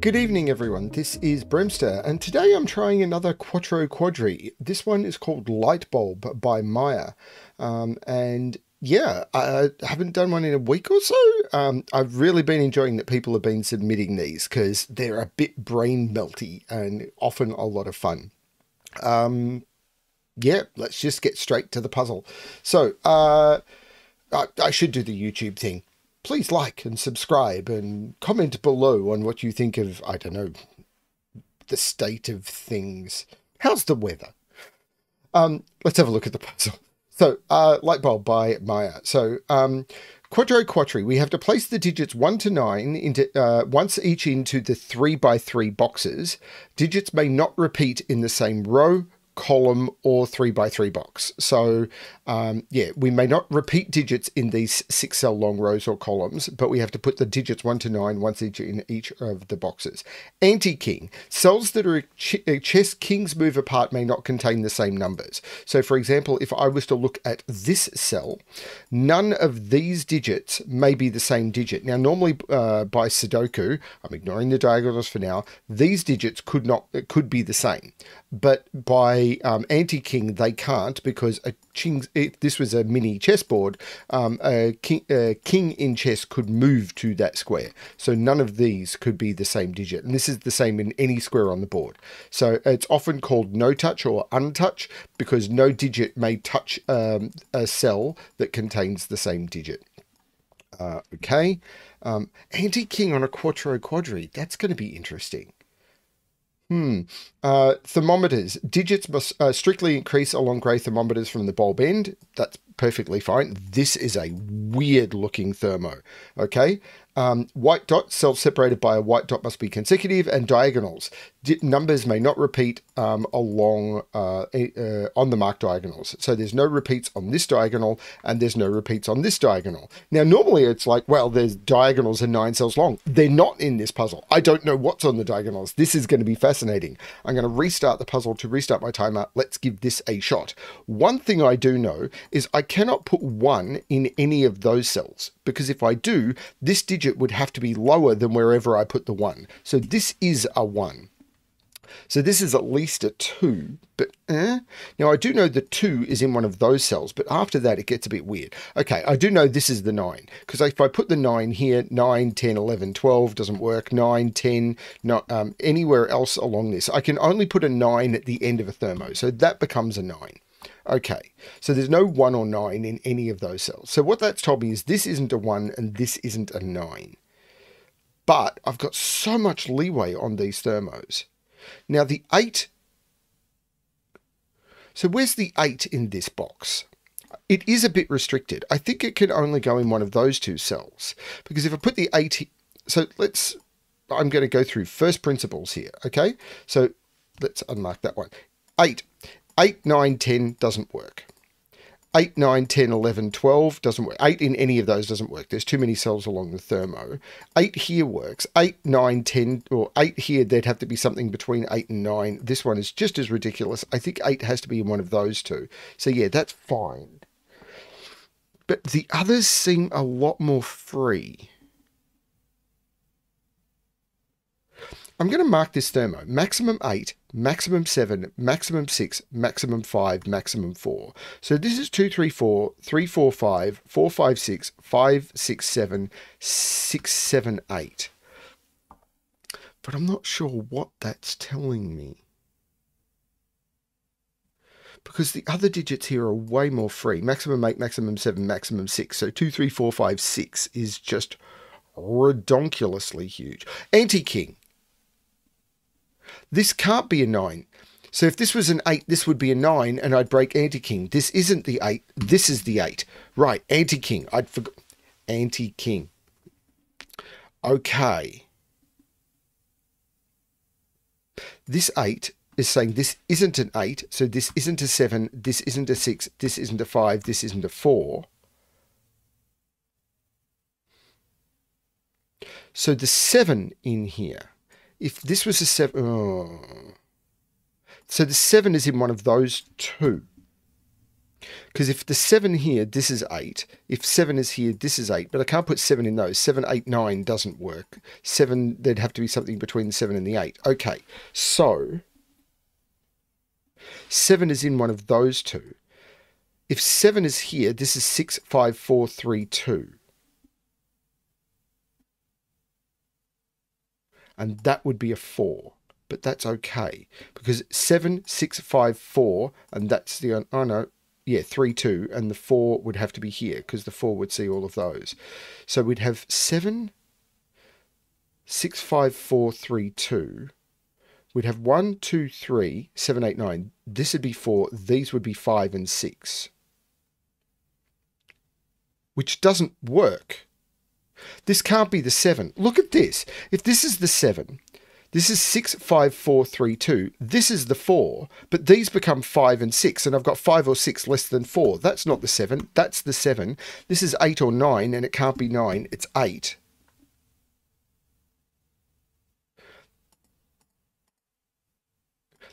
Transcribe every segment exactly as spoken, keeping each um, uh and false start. Good evening everyone, this is Bremster, and today I'm trying another Quattro Quadri. This one is called Lightbulb by Maya, um, and yeah, I haven't done one in a week or so. Um, I've really been enjoying that people have been submitting these, because they're a bit brain melty and often a lot of fun. Um, yeah, let's just get straight to the puzzle. So, uh, I, I should do the YouTube thing. Please like and subscribe and comment below on what you think of, I don't know, the state of things. How's the weather? Um, let's have a look at the puzzle. So, uh, Lightbulb by Maya. So, um, Quattro Quadri. We have to place the digits one to nine into uh, once each into the three by three boxes. Digits may not repeat in the same row, column, or three by three box. So um, yeah, we may not repeat digits in these six cell long rows or columns, but we have to put the digits one to nine once each in each of the boxes. Anti-King. Cells that are a chess king's move apart may not contain the same numbers. So for example, if I was to look at this cell, none of these digits may be the same digit. Now normally uh, by Sudoku, I'm ignoring the diagonals for now, these digits could not could be the same, but by Um, anti-king they can't, because a ching's, if this was a mini chessboard, um, a, king, a king in chess could move to that square, so none of these could be the same digit, and this is the same in any square on the board. So it's often called no touch or untouch, because no digit may touch um, a cell that contains the same digit. Uh, okay, um, anti-king on a Quattro Quadri, that's going to be interesting. Hmm. Uh, thermometers. Digits must uh, strictly increase along grey thermometers from the bulb end. That's perfectly fine. This is a weird looking thermo. Okay. Um, white dot. Cells separated by a white dot must be consecutive, and diagonals. Di numbers may not repeat um, along uh, uh, on the marked diagonals. So there's no repeats on this diagonal, and there's no repeats on this diagonal. Now normally it's like, well, there's diagonals and nine cells long. They're not in this puzzle. I don't know what's on the diagonals. This is going to be fascinating. I'm going to restart the puzzle to restart my timer. Let's give this a shot. One thing I do know is I cannot put one in any of those cells, because if I do, this digit would have to be lower than wherever I put the one. So this is a one. So this is at least a two, but eh? Now I do know the two is in one of those cells, but after that it gets a bit weird. Okay, I do know this is the nine, because if I put the nine here, nine, ten, eleven, twelve doesn't work, nine, ten, not, um, anywhere else along this. I can only put a nine at the end of a thermo, so that becomes a nine. Okay, so there's no one or nine in any of those cells. So what that's told me is this isn't a one and this isn't a nine. But I've got so much leeway on these thermos. Now the eight, so where's the eight in this box? It is a bit restricted. I think it can only go in one of those two cells, because if I put the eight, so let's, I'm going to go through first principles here, okay? So let's unmark that one. Eight. eight, nine, ten doesn't work. eight, nine, ten, eleven, twelve doesn't work. eight in any of those doesn't work. There's too many cells along the thermo. eight here works. eight, nine, ten, or eight here, there'd have to be something between eight and nine. This one is just as ridiculous. I think eight has to be in one of those two. So yeah, that's fine. But the others seem a lot more free. I'm going to mark this thermo. Maximum eight, maximum seven, maximum six, maximum five, maximum four. So this is two, three, four, three, four, five, four, five, six, five, six, seven, six, seven, eight. But I'm not sure what that's telling me, because the other digits here are way more free. Maximum eight, maximum seven, maximum six. So two, three, four, five, six is just redonkulously huge. Anti-king. This can't be a nine. So if this was an eight, this would be a nine, and I'd break anti-king. This isn't the eight. This is the eight. Right, anti-king. I'd forgot. Anti-king. Okay. This eight is saying this isn't an eight, so this isn't a seven, this isn't a six, this isn't a five, this isn't a four. So the seven in here, if this was a seven, oh. So the seven is in one of those two. Because if the seven here, this is eight. If seven is here, this is eight. But I can't put seven in those. Seven, eight, nine doesn't work. Seven, there'd have to be something between the seven and the eight. Okay, so seven is in one of those two. If seven is here, this is six, five, four, three, two. And that would be a four. But that's okay, because seven, six, five, four, and that's the, oh no, yeah, three, two, and the four would have to be here, because the four would see all of those. So we'd have seven, six, five, four, three, two. We'd have one, two, three, seven, eight, nine. This would be four. These would be five and six, which doesn't work. This can't be the seven. Look at this. If this is the seven, this is six, five, four, three, two. This is the four, but these become five and six, and I've got five or six less than four. That's not the seven. That's the seven. This is eight or nine, and it can't be nine. It's eight.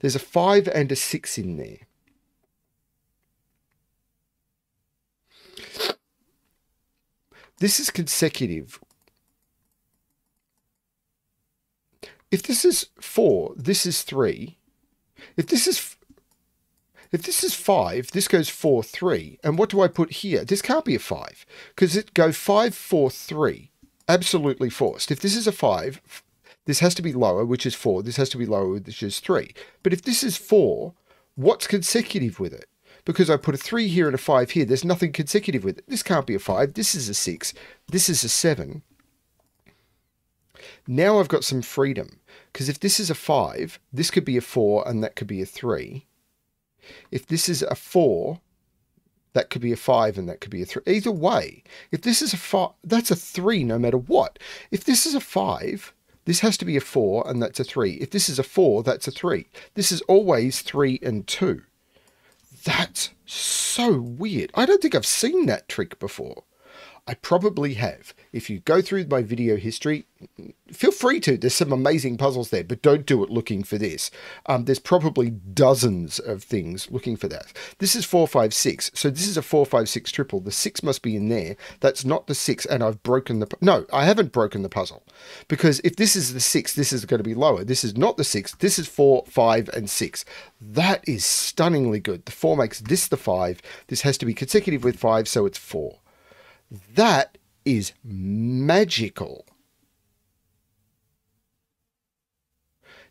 There's a five and a six in there. This is consecutive. If this is four, this is three. If this is if this is five, this goes four, three. And what do I put here? This can't be a five, because it goes five, four, three. Absolutely forced. If this is a five, this has to be lower, which is four. This has to be lower, which is three. But if this is four, what's consecutive with it? Because I put a three here and a five here, there's nothing consecutive with it. This can't be a five. This is a six. This is a seven. Now I've got some freedom, because if this is a five, this could be a four, and that could be a three. If this is a four, that could be a five, and that could be a three. Either way, if this is a five, that's a three no matter what. If this is a five, this has to be a four, and that's a three. If this is a four, that's a three. This is always three and two. That's so weird. I don't think I've seen that trick before. I probably have. If you go through my video history, feel free to. There's some amazing puzzles there, but don't do it looking for this. Um, there's probably dozens of things looking for that. This is four, five, six. So this is a four, five, six triple. The six must be in there. That's not the six, and I've broken the... No, I haven't broken the puzzle, because if this is the six, this is going to be lower. This is not the six. This is four, five, and six. That is stunningly good. The four makes this the five. This has to be consecutive with five, so it's four. That is magical.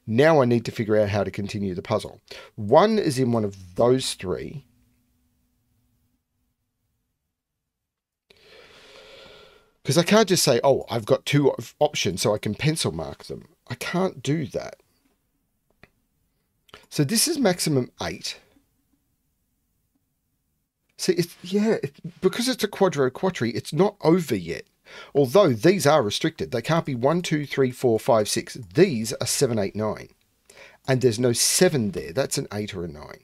Now I need to figure out how to continue the puzzle. One is in one of those three. Because I can't just say, oh, I've got two options, so I can pencil mark them. I can't do that. So this is maximum eight. See, it's, yeah, it, because it's a Quattro Quadri, it's not over yet. Although these are restricted. They can't be one, two, three, four, five, six. These are seven, eight, nine. And there's no seven there. That's an eight or a nine.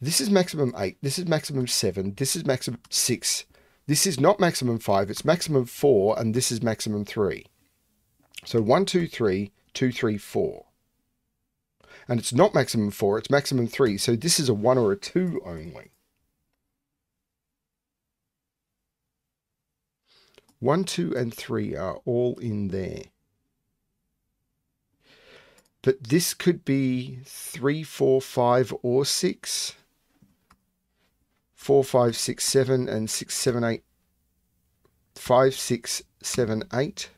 This is maximum eight. This is maximum seven. This is maximum six. This is not maximum five. It's maximum four. And this is maximum three. So one, two, three, two, three, four. And it's not maximum four, it's maximum three. So this is a one or a two only. One, two, and three are all in there. But this could be three, four, five, or six. Four, five, six, seven, and six, seven, eight. Five, six, seven, eight.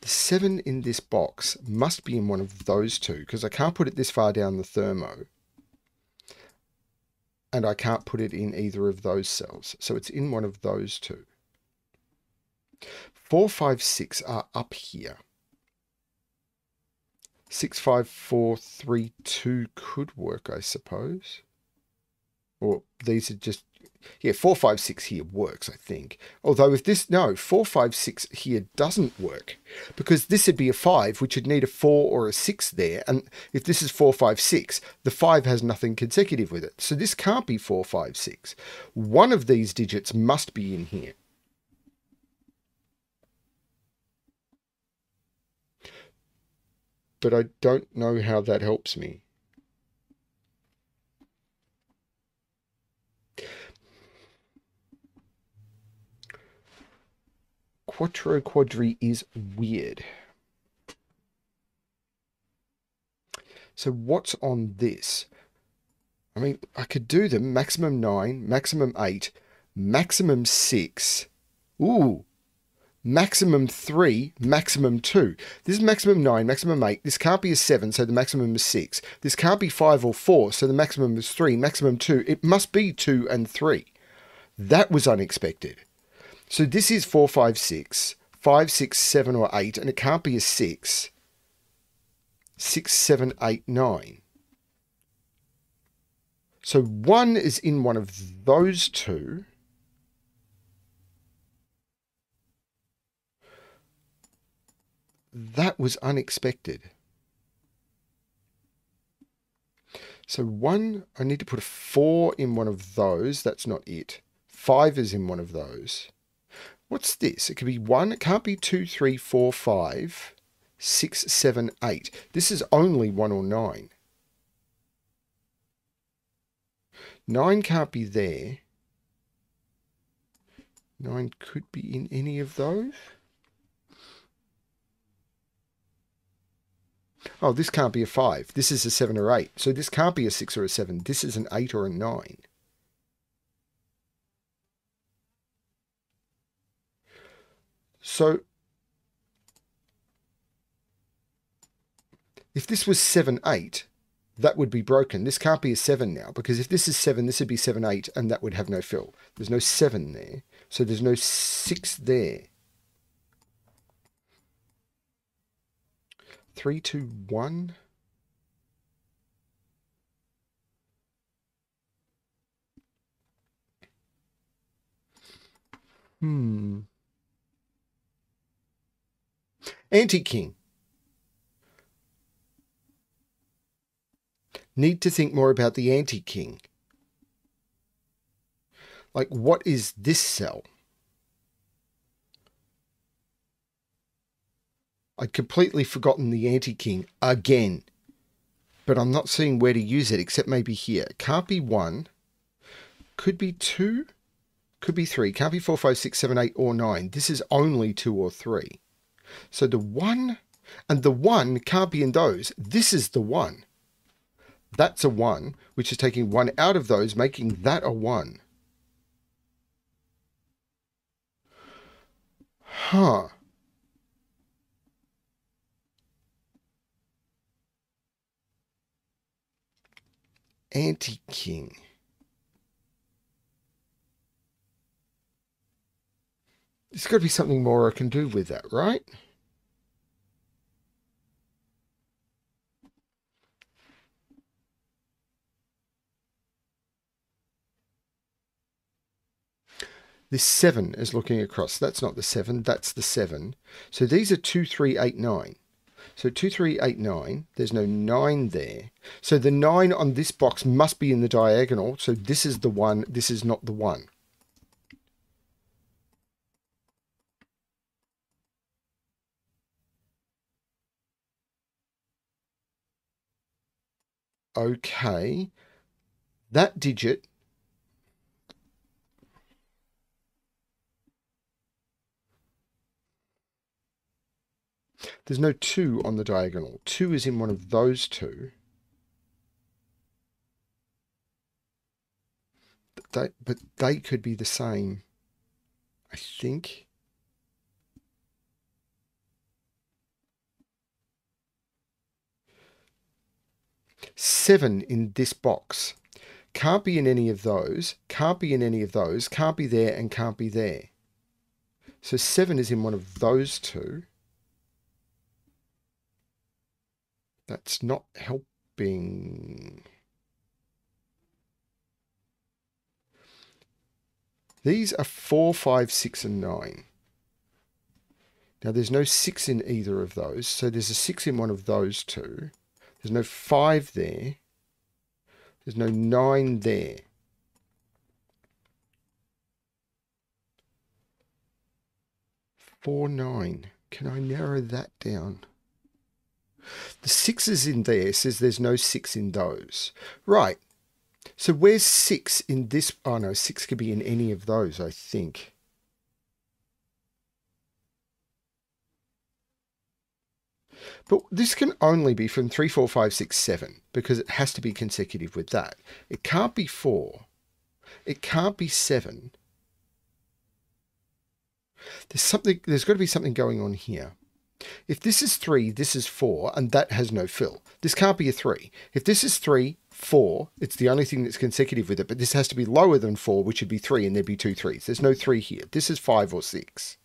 The seven in this box must be in one of those two, because I can't put it this far down the thermo. And I can't put it in either of those cells. So it's in one of those two. Four, five, six are up here. Six, five, four, three, two could work, I suppose. Or these are just... Yeah, four, five, six here works, I think. Although if this, no, four, five, six here doesn't work, because this would be a five, which would need a four or a six there. And if this is four, five, six, the five has nothing consecutive with it. So this can't be four, five, six. One of these digits must be in here. but I don't know how that helps me. Quattro Quadri is weird. So what's on this? I mean, I could do them. Maximum nine, maximum eight, maximum six. Ooh. Maximum three, maximum two. This is maximum nine, maximum eight. This can't be a seven, so the maximum is six. This can't be five or four, so the maximum is three, maximum two. It must be two and three. That was unexpected. So this is four, five, six, five, six, seven, or eight, and it can't be a six. Six, seven, eight, nine. So one is in one of those two. That was unexpected. So one, I need to put a four in one of those. That's not it. Five is in one of those. What's this? It could be one. It can't be two, three, four, five, six, seven, eight. This is only one or nine. Nine can't be there. Nine could be in any of those. Oh, this can't be a five. This is a seven or eight. So this can't be a six or a seven. This is an eight or a nine. So if this was seven, eight, that would be broken. This can't be a seven now, because if this is seven, this would be seven, eight, and that would have no fill. There's no seven there. So there's no six there. Three, two, one. Hmm. Anti-King. Need to think more about the anti-King. Like, what is this cell? I'd completely forgotten the anti-King again, but I'm not seeing where to use it except maybe here. Can't be one, could be two, could be three, can't be four, five, six, seven, eight, or nine. This is only two or three. So the one and the one can't be in those. This is the one. That's a one, which is taking one out of those, making that a one. Huh. Anti-King. There's got to be something more I can do with that, right? This seven is looking across. That's not the seven. That's the seven. So these are two, three, eight, nine. So two, three, eight, nine. There's no nine there. So the nine on this box must be in the diagonal. So this is the one. This is not the one. Okay. That digit. There's no two on the diagonal. Two is in one of those two. But they, but they could be the same, I think. Seven in this box. Can't be in any of those. Can't be in any of those. Can't be there and can't be there. So seven is in one of those two. That's not helping. These are four, five, six, and nine. Now there's no six in either of those, so there's a six in one of those two. There's no five there. There's no nine there. Four, nine. Can I narrow that down? The sixes in there says there's no six in those. Right. So where's six in this? Oh no, six could be in any of those, I think. But this can only be from three, four, five, six, seven, because it has to be consecutive with that. It can't be four. It can't be seven. There's something, there's got to be something going on here. If this is three, this is four, and that has no fill. This can't be a three. If this is three, four, it's the only thing that's consecutive with it, but this has to be lower than four, which would be three, and there'd be two threes. There's no three here. This is five or six,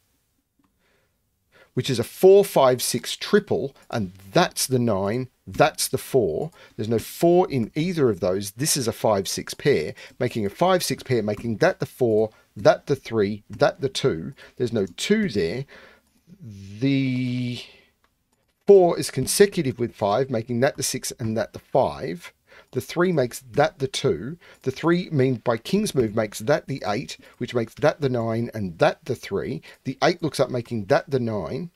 which is a four, five, six triple, and that's the nine, that's the four. There's no four in either of those. This is a five, six pair, making a five, six pair, making that the four, that the three, that the two. There's no two there. The four is consecutive with five, making that the six and that the five. The three makes that the two. The three, means by King's move, makes that the eight, which makes that the nine and that the three. The eight looks up, making that the nine.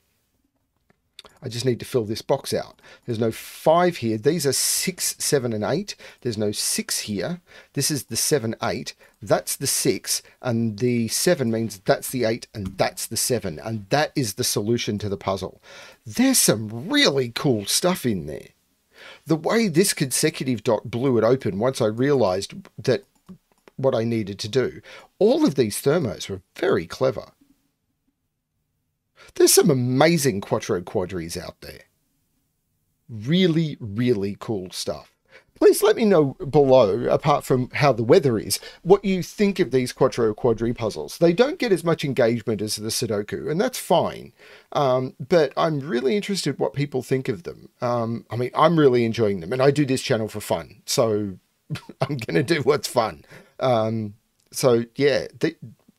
I just need to fill this box out. There's no five here. These are six, seven, and eight. There's no six here. This is the seven, eight. That's the six, and the seven means that's the eight, and that's the seven, and that is the solution to the puzzle. There's some really cool stuff in there. The way this consecutive dot blew it open once I realized that what I needed to do. All of these thermos were very clever. There's some amazing Quattro Quadris out there. Really, really cool stuff. Please let me know below, apart from how the weather is, what you think of these Quattro Quadri puzzles. They don't get as much engagement as the Sudoku, and that's fine. Um, but I'm really interested what people think of them. Um, I mean, I'm really enjoying them, and I do this channel for fun. So I'm going to do what's fun. Um, so, yeah, they...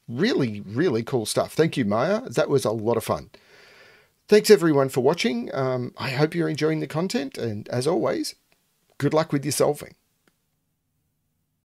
Really, really cool stuff. Thank you, Maya. That was a lot of fun. Thanks, everyone, for watching. Um, I hope you're enjoying the content. And as always, good luck with your solving.